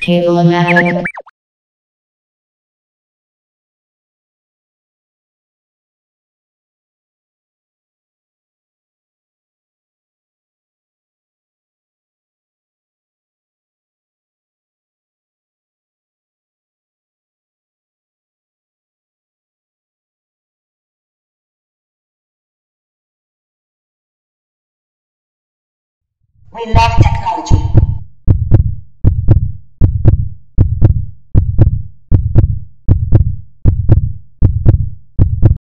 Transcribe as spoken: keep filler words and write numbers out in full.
Cablematic. We love technology.